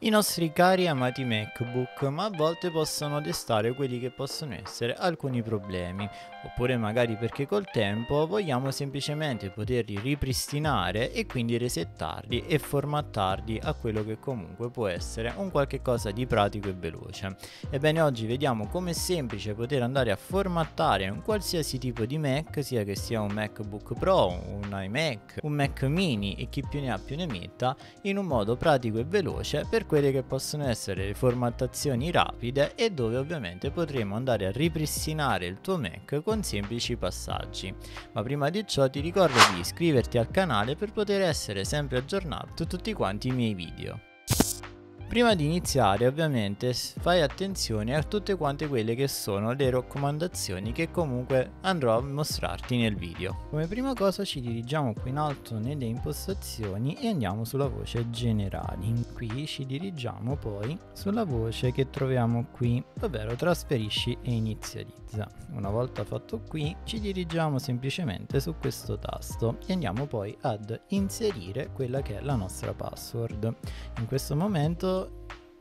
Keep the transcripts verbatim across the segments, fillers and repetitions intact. I nostri cari amati MacBook, ma a volte possono destare quelli che possono essere alcuni problemi, oppure magari perché col tempo vogliamo semplicemente poterli ripristinare e quindi resettarli e formattarli a quello che comunque può essere un qualche cosa di pratico e veloce. Ebbene, oggi vediamo come è semplice poter andare a formattare un qualsiasi tipo di Mac, sia che sia un MacBook Pro, un iMac, un Mac Mini e chi più ne ha più ne metta, in un modo pratico e veloce per quelle che possono essere le formattazioni rapide e dove ovviamente potremo andare a ripristinare il tuo Mac con semplici passaggi. Ma prima di ciò ti ricordo di iscriverti al canale per poter essere sempre aggiornato su tutti quanti i miei video. Prima di iniziare ovviamente fai attenzione a tutte quante quelle che sono le raccomandazioni che comunque andrò a mostrarti nel video. Come prima cosa ci dirigiamo qui in alto nelle impostazioni e andiamo sulla voce generali. Qui ci dirigiamo poi sulla voce che troviamo qui, ovvero trasferisci e inizializza. Una volta fatto qui ci dirigiamo semplicemente su questo tasto e andiamo poi ad inserire quella che è la nostra password. In questo momento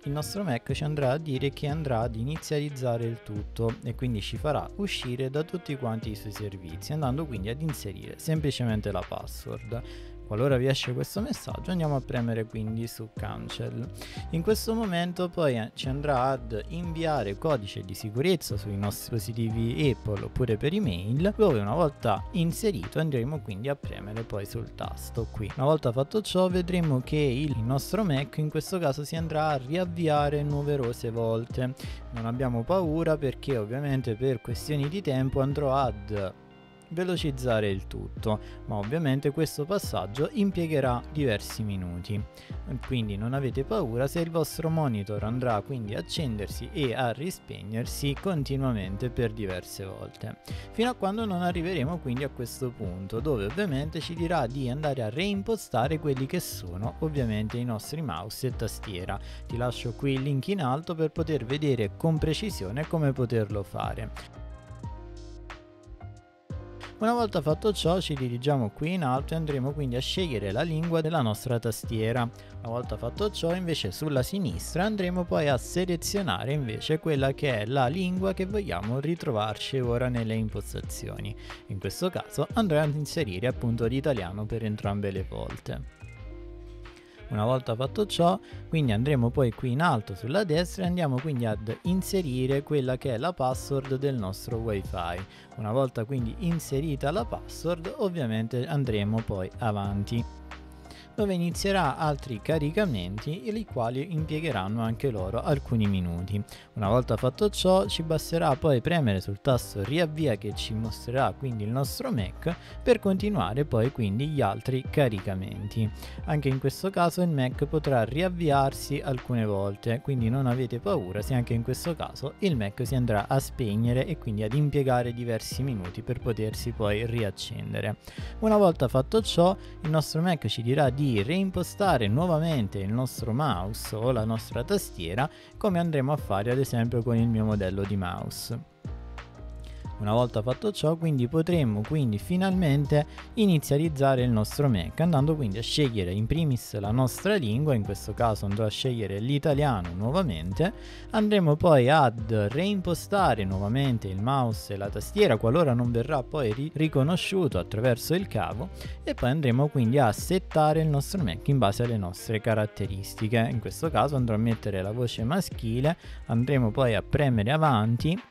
il nostro Mac ci andrà a dire che andrà ad inizializzare il tutto e quindi ci farà uscire da tutti quanti i suoi servizi, andando quindi ad inserire semplicemente la password. Qualora vi esce questo messaggio andiamo a premere quindi su cancel. In questo momento poi ci andrà ad inviare codice di sicurezza sui nostri dispositivi Apple oppure per email, dove una volta inserito andremo quindi a premere poi sul tasto qui. Una volta fatto ciò vedremo che il nostro Mac in questo caso si andrà a riavviare numerose volte. Non abbiamo paura perché ovviamente per questioni di tempo andrò ad velocizzare il tutto, ma ovviamente questo passaggio impiegherà diversi minuti, quindi non avete paura se il vostro monitor andrà quindi a accendersi e a rispegnersi continuamente per diverse volte, fino a quando non arriveremo quindi a questo punto dove ovviamente ci dirà di andare a reimpostare quelli che sono ovviamente i nostri mouse e tastiera. Ti lascio qui il link in alto per poter vedere con precisione come poterlo fare. Una volta fatto ciò ci dirigiamo qui in alto e andremo quindi a scegliere la lingua della nostra tastiera. Una volta fatto ciò invece sulla sinistra andremo poi a selezionare invece quella che è la lingua che vogliamo ritrovarci ora nelle impostazioni. In questo caso andremo ad inserire appunto l'italiano per entrambe le volte. Una volta fatto ciò quindi andremo poi qui in alto sulla destra e andiamo quindi ad inserire quella che è la password del nostro wifi. Una volta quindi inserita la password ovviamente andremo poi avanti, dove inizierà altri caricamenti i quali impiegheranno anche loro alcuni minuti. Una volta fatto ciò ci basterà poi premere sul tasto riavvia che ci mostrerà quindi il nostro Mac per continuare poi quindi gli altri caricamenti. Anche in questo caso il Mac potrà riavviarsi alcune volte, quindi non avete paura se anche in questo caso il Mac si andrà a spegnere e quindi ad impiegare diversi minuti per potersi poi riaccendere. Una volta fatto ciò il nostro Mac ci dirà di reimpostare nuovamente il nostro mouse o la nostra tastiera, come andremo a fare ad esempio con il mio modello di mouse. Una volta fatto ciò quindi potremmo quindi finalmente inizializzare il nostro Mac, andando quindi a scegliere in primis la nostra lingua. In questo caso andrò a scegliere l'italiano nuovamente, andremo poi ad reimpostare nuovamente il mouse e la tastiera qualora non verrà poi ri- riconosciuto attraverso il cavo, e poi andremo quindi a settare il nostro Mac in base alle nostre caratteristiche. In questo caso andrò a mettere la voce maschile, andremo poi a premere avanti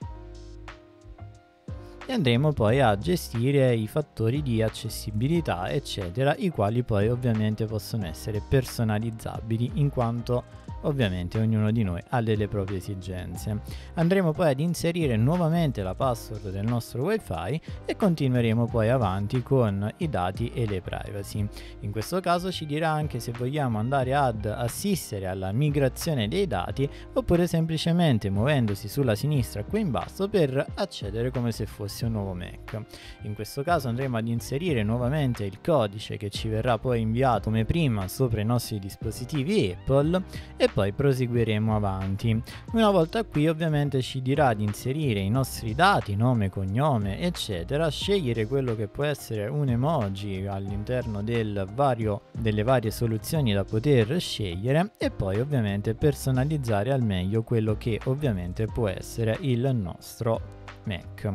e andremo poi a gestire i fattori di accessibilità eccetera, i quali poi ovviamente possono essere personalizzabili in quanto ovviamente ognuno di noi ha delle proprie esigenze. Andremo poi ad inserire nuovamente la password del nostro wifi e continueremo poi avanti con i dati e le privacy. In questo caso ci dirà anche se vogliamo andare ad assistere alla migrazione dei dati oppure semplicemente muovendosi sulla sinistra qui in basso per accedere come se fosse un nuovo Mac. In questo caso andremo ad inserire nuovamente il codice che ci verrà poi inviato come prima sopra i nostri dispositivi Apple e e poi proseguiremo avanti. Una volta qui ovviamente ci dirà di inserire i nostri dati, nome, cognome eccetera, scegliere quello che può essere un emoji all'interno del vario, delle varie soluzioni da poter scegliere e poi ovviamente personalizzare al meglio quello che ovviamente può essere il nostro Mac.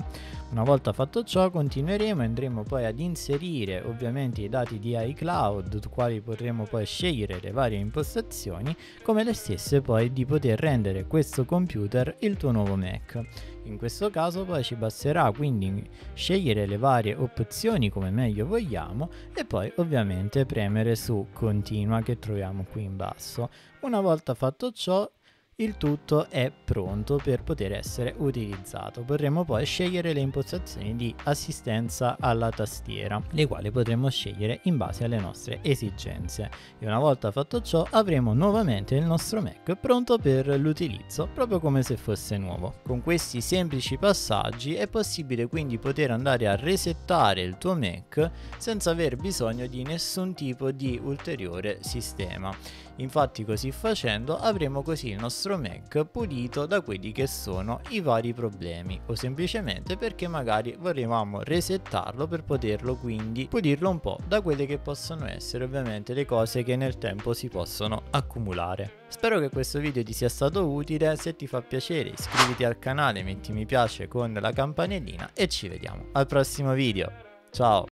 Una volta fatto ciò continueremo e andremo poi ad inserire ovviamente i dati di iCloud, quali potremo poi scegliere le varie impostazioni come le stesse poi di poter rendere questo computer il tuo nuovo Mac. In questo caso poi ci basterà quindi scegliere le varie opzioni come meglio vogliamo e poi ovviamente premere su continua che troviamo qui in basso. Una volta fatto ciò il tutto è pronto per poter essere utilizzato. Potremo poi scegliere le impostazioni di assistenza alla tastiera, le quali potremo scegliere in base alle nostre esigenze. E una volta fatto ciò avremo nuovamente il nostro Mac pronto per l'utilizzo, proprio come se fosse nuovo. Con questi semplici passaggi è possibile quindi poter andare a resettare il tuo Mac senza aver bisogno di nessun tipo di ulteriore sistema. Infatti così facendo avremo così il nostro Mac pulito da quelli che sono i vari problemi, o semplicemente perché magari volevamo resettarlo per poterlo quindi pulirlo un po' da quelle che possono essere ovviamente le cose che nel tempo si possono accumulare. Spero che questo video ti sia stato utile, se ti fa piacere iscriviti al canale, metti mi piace con la campanellina e ci vediamo al prossimo video, ciao!